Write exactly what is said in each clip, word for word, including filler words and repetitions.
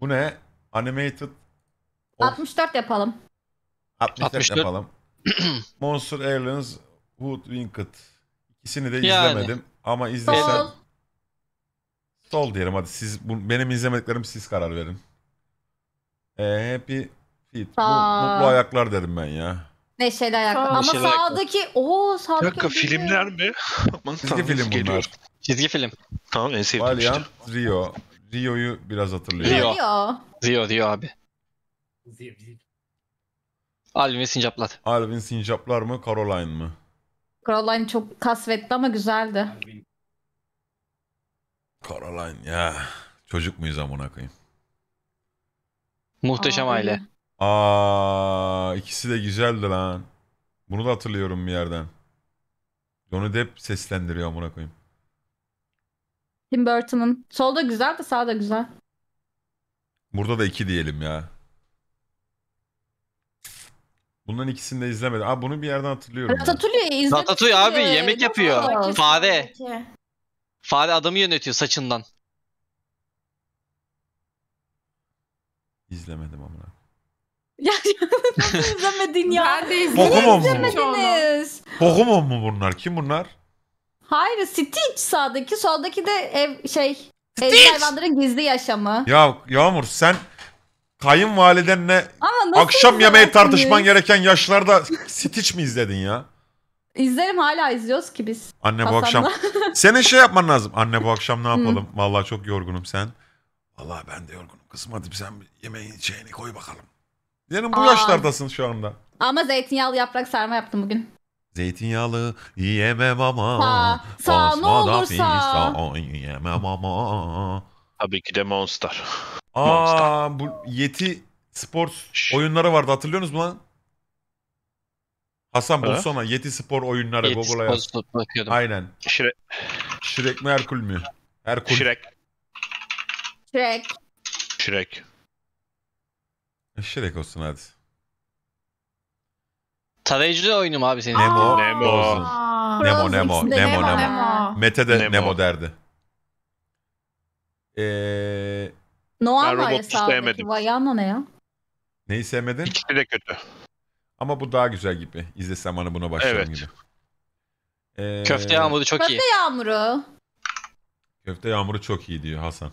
Bu ne? Animated. Of. altmış dört yapalım. altmış dört, altmış dört. Yapalım. Monster Airlines, Woot Winked. İkisini de yani izlemedim. Ama izlesem... Sol. Sol diyelim hadi. Siz, bu, benim izlemediklerim siz karar verin. Ee, happy Feet. Bu, mutlu ayaklar dedim ben ya. Neşeli ayaklar. Ama neşeli sağdaki... Ooo sağdaki... Dakika, filmler mi? Çizgi film bunlar. Çizgi film. Tamam en sevdiğim işte. Rio. Rio'yu biraz hatırlıyorum. Rio. Rio. Rio Rio abi. Alvin sincaplar. Alvin sincaplar mı? Caroline mı? Caroline çok kasvetli ama güzeldi. Caroline ya. Çocuk muyuz amına koyayım? Muhteşem Ay. Aile. Aa, ikisi de güzeldi lan. Bunu da hatırlıyorum bir yerden. Onu da hep seslendiriyor amına koyayım. Tim Burton'ın. Sol da güzel de sağ da güzel. Burada da iki diyelim ya. Bunların ikisini de izlemedim. Aa bunu bir yerden hatırlıyorum. Tattoo'yu Tattoo abi yemek yapıyor. Fare. Fare adamı yönetiyor saçından. İzlemedim amına. Ya nasıl izlemedin ya? Ben de izlemediniz. Pokemon mu bunlar? Kim bunlar? Hayır, Stitch sağdaki, soldaki de ev şey, evcil hayvanların gizli yaşamı. Ya Yağmur sen kayınvalidenle akşam yemeği tartışman gereken yaşlarda Stitch mi izledin ya? İzlerim, hala izliyoruz ki biz. Anne Hasan'la. Bu akşam senin şey yapman lazım. Anne bu akşam ne yapalım? Vallahi çok yorgunum sen. Vallahi ben de yorgunum kızım, hadi sen yemeğin şeyini koy bakalım. Yani bu Aa. yaşlardasın şu anda. Ama zeytinyağlı yaprak sarma yaptım bugün. Zeytinyağlı yiyemem ama. Sağ ne olursa. Yiyemem ama. Tabii ki de Monster. Aa Monster. Bu Yeti spor Şş. oyunları vardı, hatırlıyorsunuz mu lan? Hasan bulsana Yeti spor oyunları Google'a yaz. Aynen. Shrek. Shrek mi Herkül mü? Herkül. Shrek. Shrek. Shrek. Shrek olsun hadi. Tarayıcı oyunu mu abi senin? Nemo. Nemo. Nemo, Nemo, Nemo, Nemo. Mete de Nemo, Nemo derdi. Eee... Noah var ya sağdaki. Vayana ne ya? Neyi sevmedin? İkisi de kötü. Ama bu daha güzel gibi. İzlesem hani buna başlarım evet. gibi. Ee... Köfte yağmuru çok Köfte iyi. Köfte yağmuru. Köfte yağmuru çok iyi diyor Hasan.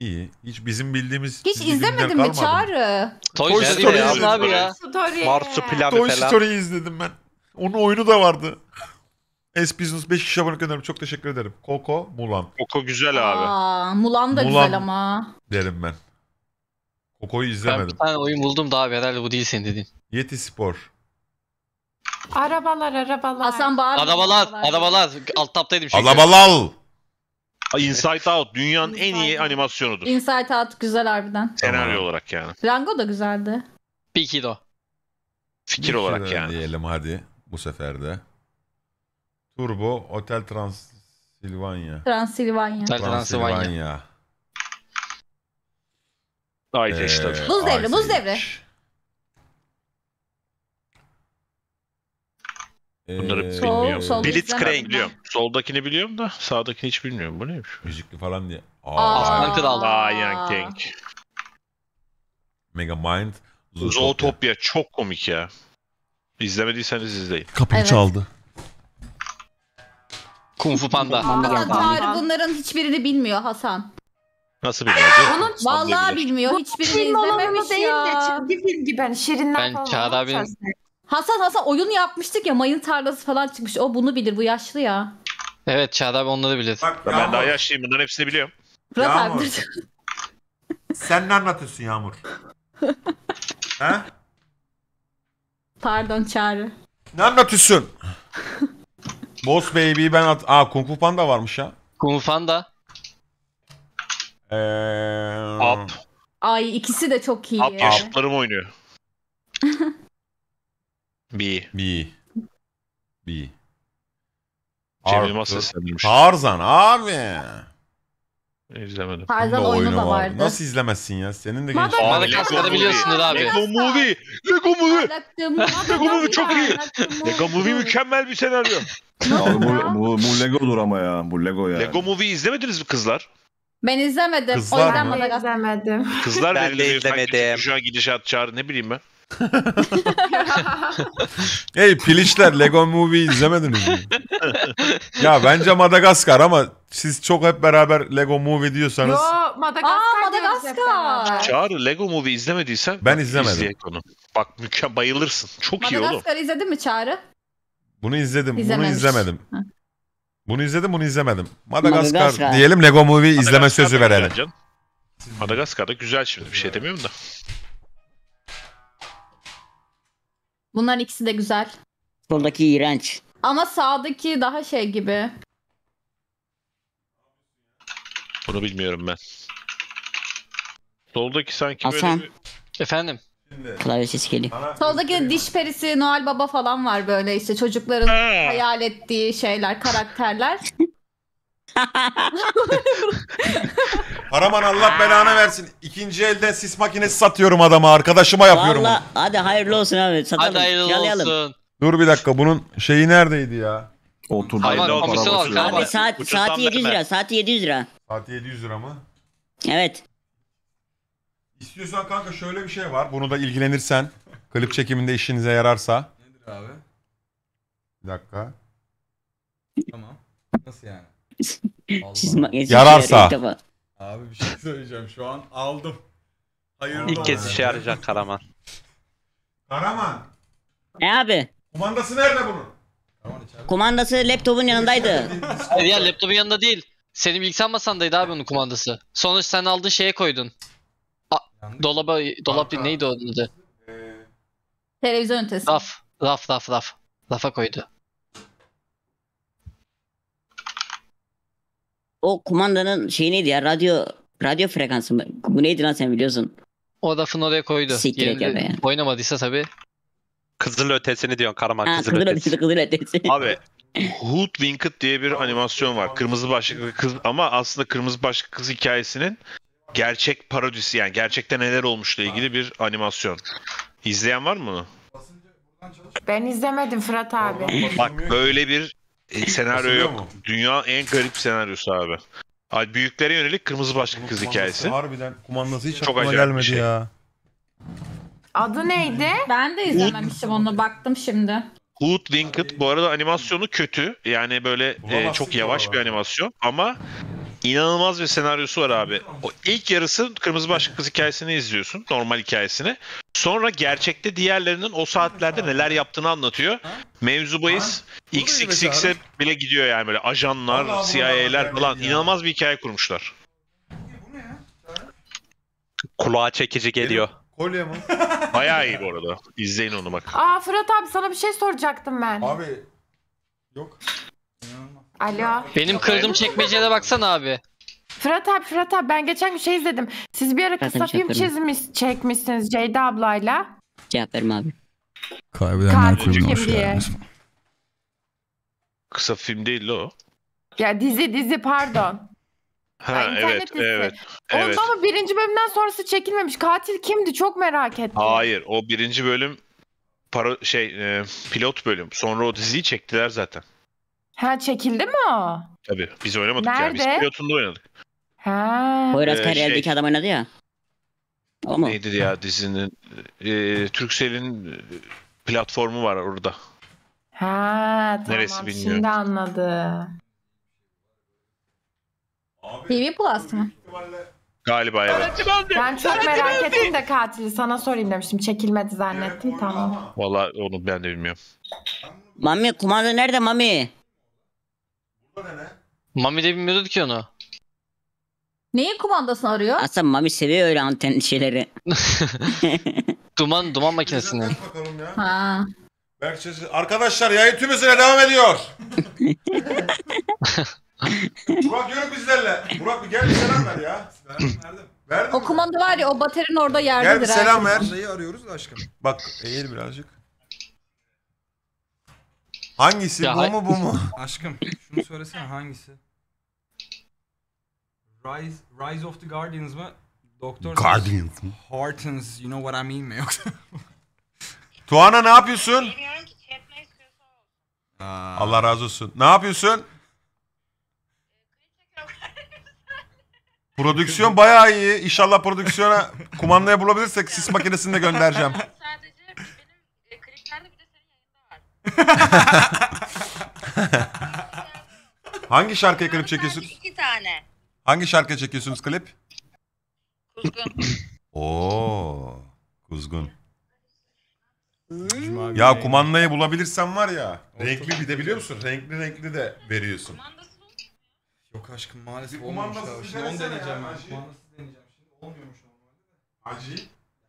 İyi. Hiç bizim bildiğimiz... Hiç izlemedim mi Çağrı? Toy, Toy Story izledim abi ya. Story. Toy Story'yi izledim ben. Onun oyunu da vardı. S-Business beş kişi abone gönderdim. Çok teşekkür ederim. Coco, Mulan. Coco güzel abi. Aa, Mulan da Mulan güzel ama. Derim ben. Coco'yu izlemedim. Ben bir tane oyun buldum daha abi. Herhalde bu değil senin dediğin. Yeti Spor. Arabalar, arabalar. Hasan bağır. Arabalar, arabalar. arabalar. Alt taptaydım. Alabalal. Inside Out dünyanın Inside en iyi out. animasyonudur. Inside Out güzel harbiden. Senaryo tamam. olarak yani. Rango da güzeldi. Pikido. Fikir Pikido olarak yani. Diyelim hadi bu sefer de. Turbo Hotel Transilvanya. Transilvanya. Transilvanya. Ay ee, işte. Buz devri, buz devri. Bunları ee, bilmiyorum. Blitzcrank biliyorum. Soldakini biliyorum da sağdakini hiç bilmiyorum. Bu neymiş? Müzikli falan diye. Aslan Kral. Lion King. Megamind. Zootopia çok komik ya. İzlemediyseniz izleyin. Kapıyı evet. çaldı. Kung Fu Panda. Hasan bunların hiçbirini bilmiyor Hasan. Nasıl bilmiyor? Vallahi bilmiyor. Hiçbirini izlememiş ya. Çizgi film gibi ben Şirinler falan. Ben Çağrı abinin... Hasan Hasan oyunu yapmıştık ya, mayın tarlası falan çıkmış. O bunu bilir, bu yaşlı ya. Evet Çağda abi onları bilir. Bak, ben Yağmur. daha yaşlıyım, bunların hepsini biliyorum. Fırat abi. Sen ne anlatıyorsun Yağmur? Ha? Pardon Çağrı. Ne anlatıyorsun? Boss Baby'yi ben at... Aa Kung Fu Panda varmış ya. Kung Fu Panda. Eee... Up. Ay ikisi de çok iyi. Up yaşıtlarım oynuyor. B. B. B. Tarzan abi. İzlemedim. Tarzan oyunu da vardı. Nasıl izlemezsin ya? Senin de gençliğin. Madagaskar'ı biliyorsunuz abi. Lego Movie. Lego Movie. Lego Movie çok iyi. Lego Movie mükemmel bir senaryo. Bu Lego'dur ama ya. Bu Lego ya. Lego Movie izlemediniz mi kızlar? Ben izlemedim. Kızlar o yüzden bana izlemedim. Kızlar ben de izlemedim. Şu an gidişat çağrı ne bileyim ben. Hey piliçler, Lego Movie izlemediniz mi? Ya bence Madagaskar ama siz çok hep beraber Lego Movie diyorsanız. Yo Madagaskar. Aa, Madagaskar. Çağrı Lego Movie izlemediysen. Ben izlemedim. Onu. Bak mükemmel, bayılırsın. Çok Madagaskar iyi oğlum. Madagaskar izledin mi Çağrı? Bunu izledim. İzlememiş. Bunu izlemedim. Hı. Bunu izledim, bunu izlemedim. Madagaskar, Madagaskar diyelim, Lego Movie Madagaskar izleme sözü verelim. Madagaskar'da güzel, şimdi bir şey demiyorum da. Bunların ikisi de güzel. Soldaki iğrenç. Ama sağdaki daha şey gibi. Bunu bilmiyorum ben. Soldaki sanki Hasan. Böyle bir... Efendim? Klavye sesi geliyor. Soldaki diş perisi Noel Baba falan var, böyle işte çocukların ha. hayal ettiği şeyler, karakterler. Paraman Allah belanı versin. İkinci elden sis makinesi satıyorum adama, arkadaşıma yapıyorum. Vallahi, hadi hayırlı olsun abi. Satalım. Hadi hayırlı Yalayalım. olsun. Dur bir dakika, bunun şeyi neredeydi ya? Oturdu. Abi saat, saati yedi yüz lira. Saati yedi yüz lira. Saati yedi yüz lira mı? Evet. İstiyorsan kanka şöyle bir şey var. Bunu da ilgilenirsen. Klip çekiminde işinize yararsa. Nedir abi? Bir dakika. Tamam. Nasıl yani? Yararsa. Abi bir şey söyleyeceğim. Şu an aldım. Hayırlı İlk kez işe yarayacak Karaman. Karaman. Ne abi? Kumandası nerede bunun? Kumandası laptopun yanındaydı. Hayır ya, laptopun yanında değil. Senin bilgisayar masandaydı abi onun kumandası. Sonuç sen aldığın şeye koydun. Dolaba, dolap değil, neydi onun adı? Ee... Televizyon ünitesi. Raf, raf, raf, raf. Rafa koydu. O kumandanın şeyi neydi ya? Radyo, radyo frekansı mı? Bu neydi lan, sen biliyorsun. O rafın oraya koydu. Yani. Oynamadıysa tabii. Kızıl ötesini diyorsun Karaman. Ha, kızıl, kızıl ötesi. ötesi, kızıl ötesi. Abi, Woot Winked diye bir animasyon var. Kırmızı Başlıklı Kız, ama aslında Kırmızı Başlıklı Kız hikayesinin gerçek parodisi, yani gerçekten neler olmuşla ilgili bir animasyon. İzleyen var mı bunu? Ben izlemedim Fırat abi. Bak böyle bir senaryo yok. Dünya en garip senaryosu abi. Abi büyüklere yönelik Kırmızı Başlıklı Kız hikayesi. Harbiden kumandası hiç çok aklıma gelmedi şey. ya. Adı neydi? Ben de izlememişim onu, baktım şimdi. Woot Winked bu arada animasyonu kötü. Yani böyle e, çok yavaş bir animasyon ama İnanılmaz bir senaryosu var abi. O ilk yarısı Kırmızı Başlıklı Kız hikayesini izliyorsun, normal hikayesini. Sonra gerçekte diğerlerinin o saatlerde neler yaptığını anlatıyor. Mevzu bahis iks iks iks'e bile gidiyor yani, böyle ajanlar, C I A'ler falan. İnanılmaz bir hikaye kurmuşlar. Kulağa çekici geliyor. Kolye mi? Bayağı iyi bu arada. İzleyin onu bak. Aa Fırat abi, sana bir şey soracaktım ben. Abi yok. Alo. Benim kırdığım çekmeceye de baksana abi. Fırat abi, Fırat abi ben geçen bir şey izledim. Siz bir ara kısa film çizmiş, çekmişsiniz Ceyda ablayla. Cevap verim abi. Kaybedenler Kulübü'ne hoş geldiniz. Kısa film değil o. Ya dizi dizi pardon. Ha, ha evet dizisi. evet. Ondan evet. Ama birinci bölümden sonrası çekilmemiş. Katil kimdi çok merak ettim. Hayır o birinci bölüm para, şey e, pilot bölüm. Sonra o diziyi çektiler zaten. Ha çekildi mi o? Tabii biz oynamadık Nerede? ya. Biz pilotunda oynadık. Ha. Poyraz ee, Karayel'deki şey, adam oynadı ya. O mu? Neydi ya dizinin? E, Turkcell'in platformu var orada. Ha tamam. Neresi bilmiyorum. Şimdi anladım. T V Plus mı? Galiba evet. Ben çok merak ettim de katili sana sorayım demiştim. Çekilmedi zannettim tamam. Vallahi onu ben de bilmiyorum. Mami kumanda nerede Mami? Mami de bilmiyordu ki onu. Neyin kumandasını arıyor? Aslında Mami seviyor öyle anten şeyleri. duman duman makinesini. Ya. Ha. Arkadaşlar yayın tümüsüne devam ediyor. Burak yürü bizlerle. Burak gel bir selam ver ya. Verdim. Verdim. O kumanda var ya, o baterinin orada yerdedir. Gel bir selam ver. Şeyi arıyoruz da aşkım. Bak eğil birazcık. Hangisi? Ya bu mu bu mu? Aşkım şunu söylesene hangisi? Rise, Rise of the Guardians mı? Doktor Guardians mı? Hortons, you know what I mean mi yoksa? Tuana ne yapıyorsun? Bilmiyorum ki, çekme istiyorsa ol. Allah razı olsun. Ne yapıyorsun? Prodüksiyon bayağı iyi. İnşallah prodüksiyona kumandaya bulabilirsek sis makinesini de göndereceğim. Sadece benim kliplerde bir de senin yayında var. Hangi şarkıya klip çekiyorsunuz? İki tane. Hangi şarkıya çekiyorsunuz klip? Kuzgun. Oo, Kuzgun. Ya kumandayı bulabilirsen var ya. Renkli bir de biliyor musun? Renkli renkli de veriyorsun. Yok aşkım maalesef olmamış abi. Şimdi onu deneyeceğim ben. Kumandasız deneyeceğim şimdi. Olmuyormuş normalde de. Hacı.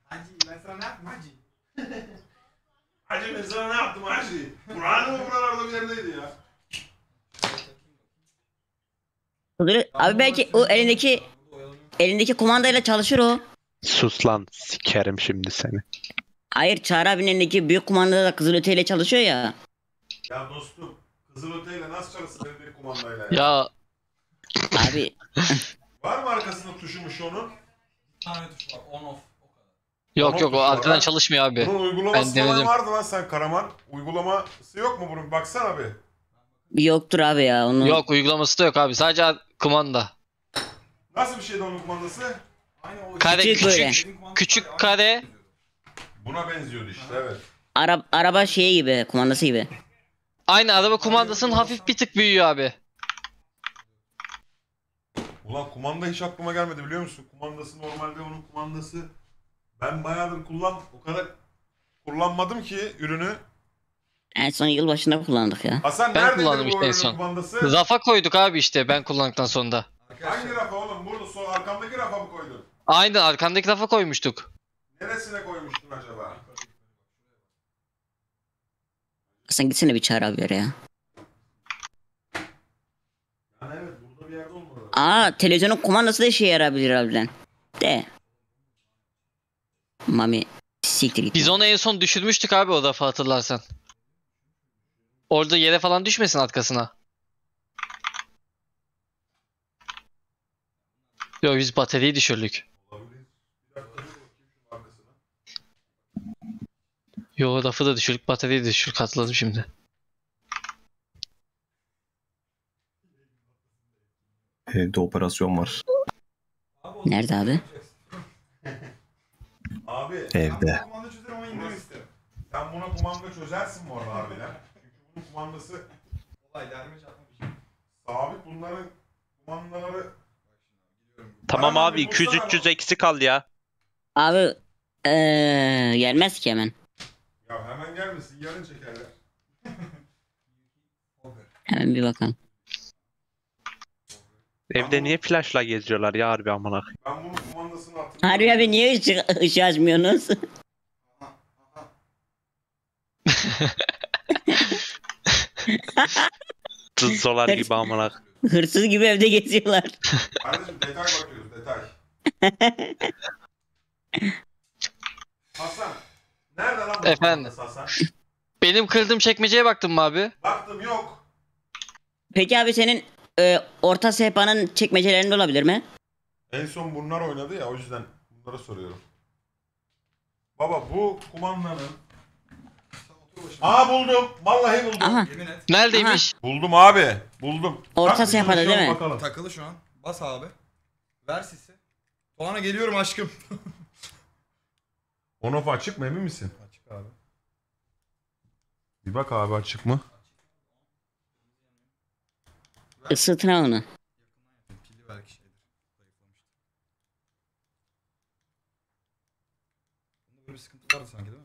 Hacı ben sana ne yaptım hacı? Hacı ben sana ne yaptım hacı? Kur'an mı buralarda bir yerdeydi ya? Abi belki o elindeki elindeki kumandayla çalışır o. Sus lan sikerim şimdi seni. Hayır Çağrı abinin elindeki büyük kumandada da kızılöteyle çalışıyor ya. Ya dostum kızılöteyle nasıl çalışsın elindeki kumandayla ya? Ya. Abi. Var mı arkasında tuşumuş onun? Bir tane tuş var on off. Yok on yok o arkadan çalışmıyor abi. Bunun uygulaması falan vardı lan sen Karaman. Uygulaması yok mu bunun baksana abi. Yoktur abi ya onun. Yok uygulaması da yok abi sadece kumanda. Nasıl bir şeydi onun kumandası? Aynı o kare küçük küçük, küçük kare. Buna benziyordu işte evet. Araba araba şeyi gibi kumandası gibi. Aynı araba kumandasının hafif bir tık büyüyor abi. Ulan kumanda hiç aklıma gelmedi biliyor musun? Kumandası normalde onun kumandası ben bayağıdır kullan o kadar kullanmadım ki ürünü. En son yıl başında kullandık ya. Hasan ben kullandım işte en son. Kumandası? Rafa koyduk abi işte ben kullandıktan sonra. Hangi rafa oğlum? Burada sol arkamdaki rafa mı koydun? Aynen arkamdaki rafa koymuştuk. Neresine koymuştun acaba? Hasan gitsene bir Çağrı abi yere ya. Yani evet burada bir yerde olmalı. Aa televizyonun kumandası da işe yarabilir abiden. De. Mami siktir git. Biz onu en son düşürmüştük abi o rafa hatırlarsan. Orada yere falan düşmesin arkasına. Yok biz bataryayı düşürdük. Yo rafı da düşürdük bataryayı da düşürdük hatırladım şimdi. Evde operasyon var. Nerede abi? Abi evde. Sen buna kumanda çözersin bu arada harbiden. Kumandası olay derme çarpma bir şey. Sabit bunların kumandaları. Tamam abi iki yüz üç yüz eksi kal ya. Abi eee gelmez ki hemen. Ya hemen gelmesin yarın çekerler. Hemen bir bakalım. Evde niye flashla geziyorlar ya harbi amına koyayım. Ben bunun kumandasını hatırlıyorum. Harbi abi niye ışığı açmıyorsunuz? Tuzlar gibi amanak. Hırsız gibi evde geziyorlar. Kardeşim detay bakıyoruz detay. Hasan nerede lan bu efendim Hasan? Benim kırdığım çekmeceye baktın mı abi? Baktım yok. Peki abi senin e, orta sehpanın çekmecelerinde olabilir mi? En son bunlar oynadı ya o yüzden bunlara soruyorum. Baba bu kumandanın aa buldum. Vallahi buldum. Aha. Yemin et. Neredeymiş? Aha. Buldum abi. Buldum. Orta sehpada değil mi? Bakalım. Takılı şu an. Bas abi. Ver sisi. Puana geliyorum aşkım. Onof açık mı emin misin? Açık abi. Bir bak abi açık mı? Isıtma onu. Pili belki şeydir. Bunda böyle bir sıkıntı vardı sanki değil mi?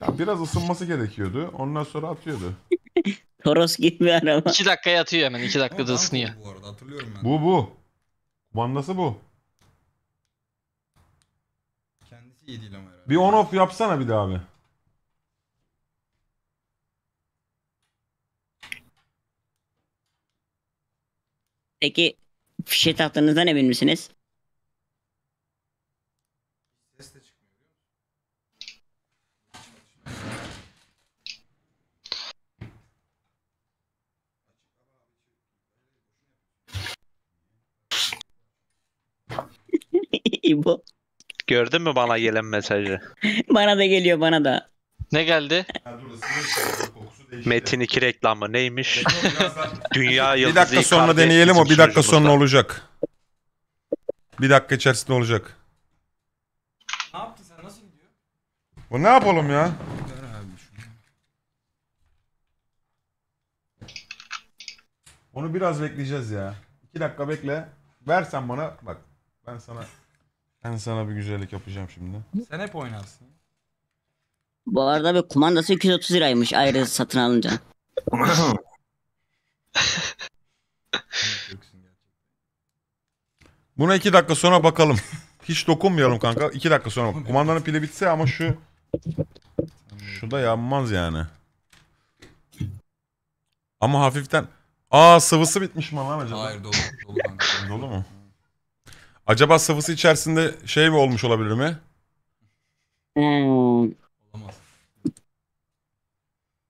Ya biraz ısınması gerekiyordu. Ondan sonra atıyordu. Toros gibi araba. iki dakikaya atıyor hemen. iki dakikada ısınıyor. Bu arada hatırlıyorum ben. Bu bu. Kumandası bu. Kendisi iyi değil ama herhalde. Bir on off yapsana bir daha abi. Peki fişe taktığınızdan emin misiniz? Bu. Gördün mü bana gelen mesajı? Bana da geliyor bana da. Ne geldi? Metin iki reklamı neymiş? Dünya yıldızı. Bir dakika sonra deneyelim o bir dakika sonra olacak. Bir dakika içerisinde olacak. Ne yaptın sen? Nasıl gidiyor? Bu ne yapalım ya? Onu biraz bekleyeceğiz ya. İki dakika bekle. Versen bana bak. Ben sana ben sana bir güzellik yapacağım şimdi. Sen hep oynarsın. Bu arada bir kumandası iki yüz otuz liraymış ayrı satın alınca. Buna iki dakika sonra bakalım. Hiç dokunmayalım kanka. İki dakika sonra bak. Kumandanın pili bitse ama şu şu da yanmaz yani. Ama hafiften. Aa, sıvısı bitmiş mi lan acaba? Hayır, dolu. Dolu, kanka. Dolu mu? Acaba sıvısı içerisinde şey mi olmuş olabilir mi? Hmm. Olamaz.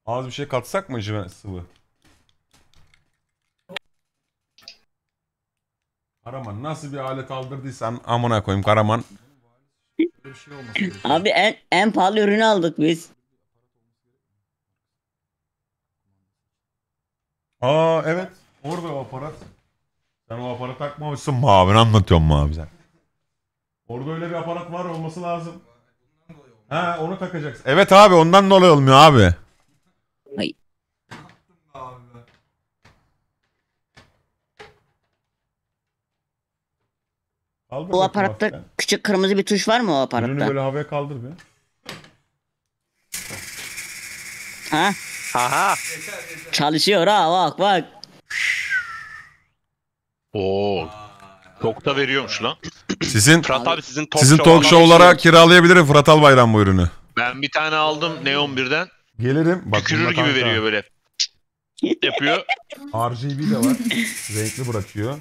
Az bir şey katsak mı içine sıvı? Karaman nasıl bir alet aldırdıysan amına koyayım Karaman. Abi en, en pahalı ürünü aldık biz. Aa evet. Orada o aparat. Sen o aparat takmamışsın mı abi? Ne anlatıyorsun mu abi sen? Orada öyle bir aparat var, olması lazım. Ha, onu takacaksın. Evet abi, ondan dolayı olmuyor abi. Hayır. Kaldır o aparatta hafiften. Küçük kırmızı bir tuş var mı o aparatta? Ürünü böyle havaya kaldır bir. Ha? Aha. Yeter, yeter. Çalışıyor ha, bak bak. Oo. Çok da veriyormuş lan. Sizin Fırat abi, sizin talk, sizin talk show'lara kiralayabilirim Fırat Albayram bu ürünü. Ben bir tane aldım Neon birden. Gelirim. Bak, tükürür gibi veriyor böyle. Yapıyor. R G B de var. Renkli bırakıyor.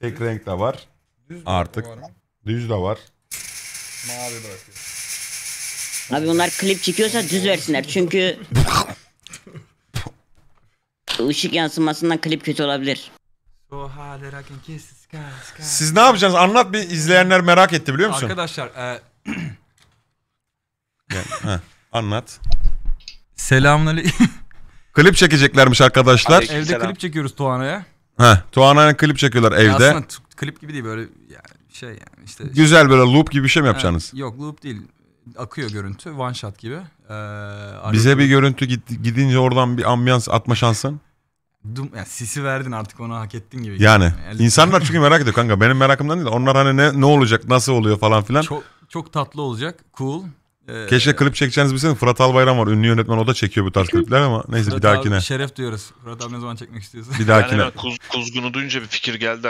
Tek renk de var. Düz artık. Var düz de var. Mavi bırakıyor. Abi bunlar klip çekiyorsa düz versinler çünkü ışık yansımasından klip kötü olabilir. Siz ne yapacaksınız? Anlat, bir izleyenler merak etti biliyor musun? Arkadaşlar e... yani, he, anlat. Selamünaleyküm. Klip çekeceklermiş arkadaşlar. Aleyküm evde selam. Klip çekiyoruz Tuana'ya. He, Tuana'ya klip çekiyorlar evde. Ya aslında klip gibi değil böyle yani şey yani işte. Güzel işte, böyle loop gibi bir şey mi yapacaksınız? E, yok loop değil. Akıyor görüntü. One shot gibi. Ee, Bize bir görüntü git, gidince oradan bir ambiyans atma şansın. Dum, yani sisi verdin artık, ona hak ettin gibi. Yani, yani insanlar çünkü merak ediyor kanka. Benim merakımdan değil. Onlar hani ne, ne olacak, nasıl oluyor falan filan. Çok, çok tatlı olacak. Cool. Ee, Keşke klip çekeceğiniz bilseniz. Fırat Albayram var. Ünlü yönetmen, o da çekiyor bu tarz klipler ama neyse Fırat bir dahakine. Abi, şeref diyoruz. Fırat abi ne zaman çekmek istiyorsun? Bir dahakine. Yani kuz, kuzgunu duyunca bir fikir geldi.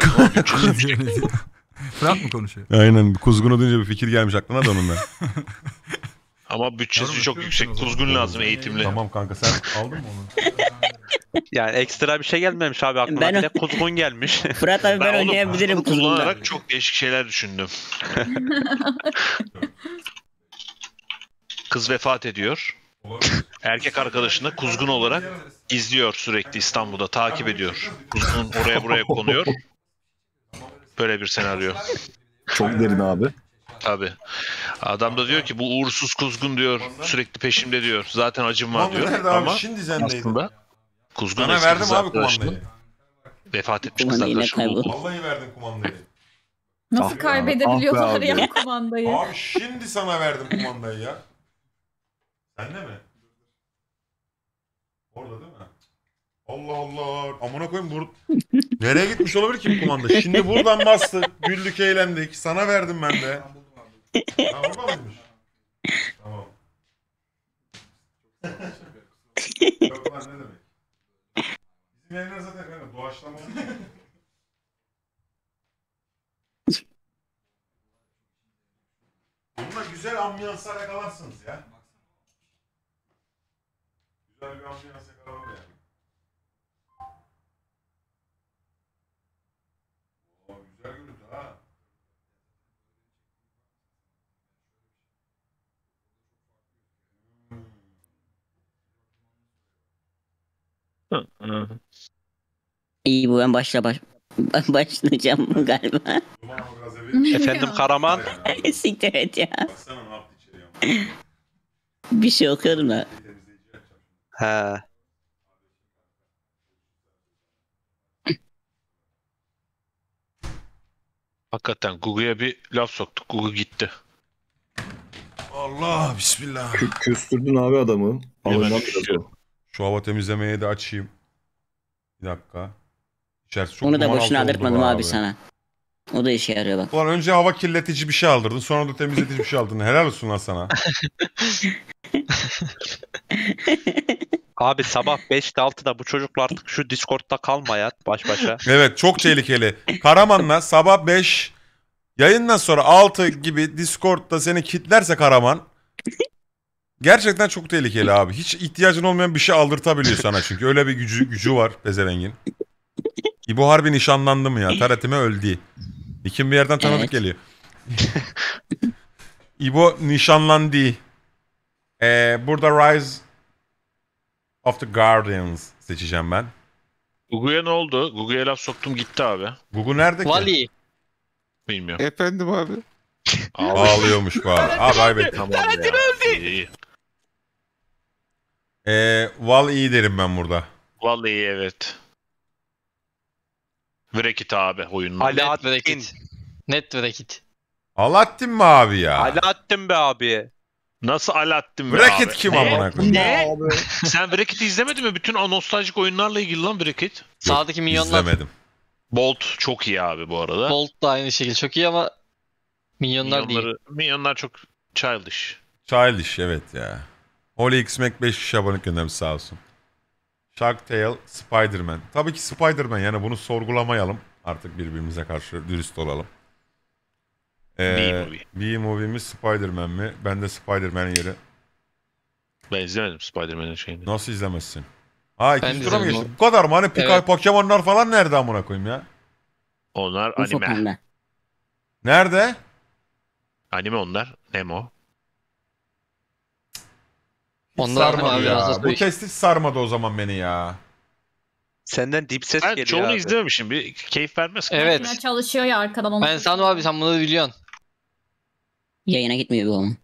Fırat mı konuşuyor? Aynen. Kuzgun olunca bir fikir gelmiş aklına da onun da. Ama bütçesi çok yüksek. Kuzgun lazım eğitimli. Tamam kanka, sen aldın mı onu? Yani ekstra bir şey gelmemiş abi aklına. Ben... Bir de Kuzgun gelmiş. Fırat abi ben, ben oynayabilirim Kuzgun'dan. Kullanarak çok değişik şeyler düşündüm. Kız vefat ediyor. Erkek arkadaşını Kuzgun olarak izliyor sürekli İstanbul'da. Takip ediyor. Kuzgun oraya buraya konuyor. Böyle bir senaryo. Çok derin abi. Tabii. Adam da diyor ki bu uğursuz kuzgun diyor, sürekli peşimde diyor. Zaten acım var diyor. Nerede ama abi? Şimdi zendeydi. Aslında kuzgun sana verdim abi kumandayı. Vefat etmiş kız arkadaşım. Vallahi verdim kumandayı. Nasıl ah, kaybedebiliyorlar ya kumandayı? Abi şimdi sana verdim kumandayı ya. Sen de mi? Orada değil mi? Allah Allah. Amına koyayım bur... Nereye gitmiş olabilir ki bu kumanda? Şimdi buradan bastı. Güldük, eğlendik. Sana verdim ben de. Ha, orada mıymış? Tamam. Yok lan, ne demek? Bizim yayınlar zaten kanka doğaçlama oldu. Bununla güzel ambiyanslar yakalarsınız ya. Güzel bir ambiyans yakalanır ya. İyi bu, ben başla baş... başlayacağım galiba. Efendim Karaman? Siktir et ya. Bir şey okuyorum da. Ha. Hakikaten Gugu'ya bir laf soktuk. Gugu gitti. Allah bismillah. Kü küstürdün abi adamı. Şu hava temizlemeye de açayım. Bir dakika. İçerisi onu da boşuna aldırtmadım abi, abi sana. O da işe yarıyor bak. Ulan önce hava kirletici bir şey aldırdın, sonra da temizletici bir şey aldırdın. Helal olsun lan sana. Abi sabah beşte altıda bu çocuklar artık şu Discord'da kalma ya baş başa. Evet çok tehlikeli. Karaman'la sabah beş yayından sonra altı gibi Discord'da seni kitlerse Karaman gerçekten çok tehlikeli abi. Hiç ihtiyacın olmayan bir şey aldırtabiliyor sana çünkü öyle bir gücü gücü var pezevengin. İbo harbi nişanlandı mı ya? Taratime öldü. Kim bir yerden tanıdık evet. Geliyor. İbo nişanlandı. Ee, burada Rise of the Guardians seçeceğim ben. Gugu'ya ne oldu? Gugu'ya laf soktum gitti abi. Gugu nerede ki? Vali. Bilmiyorum. Efendim abi. Ağlıyormuş bu abi. Abi abi tamam ya. Ee, Val iyi derim ben burada. Val iyi evet. Brick It abi oyunun. Aladdin. Net Brick It. Net Brick It. Aladdin mi abi ya? Aladdin be abi. Nasıl Aladdin be Brick abi? Brick It kim amına koyayım? Ne? Sen Brick It'i izlemedin mi? Bütün o nostaljik oyunlarla ilgili lan Brick It. Sağdaki Minyonlar. İzlemedim. Bolt çok iyi abi bu arada. Bolt da aynı şekilde çok iyi ama Minyonlar Minyonları, değil. Minyonlar çok childish. Childish evet ya. Holy X-Mac beş yüz abonelik göndermiş sağ olsun. Shark Tale, Spider-Man. Tabii ki Spider-Man yani bunu sorgulamayalım. Artık birbirimize karşı dürüst olalım. Ee, Bee Movie. Bee Movie mi Spider-Man mi? Ben de Spider-Man'in yeri. Ben izlemedim Spider-Man'in şeyini. Nasıl izlemezsin? Ha ikinci tura mı geçtim? Bu kadar mı? Hani evet. Pokemon'lar falan nerede amına koyayım ya? Onlar Kung anime. Panda. Nerede? Anime onlar. Nemo. Onlar sarmadı ya. Bu test sarmadı o zaman beni ya. Senden dip ses geliyor. Ben çoğunu abi izlememişim. Bir keyif vermez. Evet. Ben çalışıyor ya arkadan onu. Ben sandım abi sen bunu da biliyorsun. Yayına gitmiyor bu oğlum.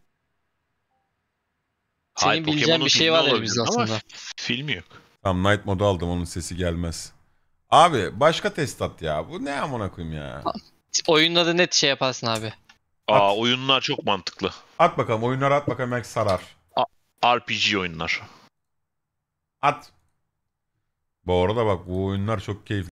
Senin hayır, bileceğin Pokemon'un bir şey var elimizde aslında. Film yok. Tamam Night modu aldım onun sesi gelmez. Abi başka test at ya. Bu ne amına koyayım ya. Oyunda da net şey yaparsın abi. Aa at. Oyunlar çok mantıklı. At bakalım oyunlara at bakalım belki sarar. R P G oyunlar. At. Bu arada bak bu oyunlar çok keyifli.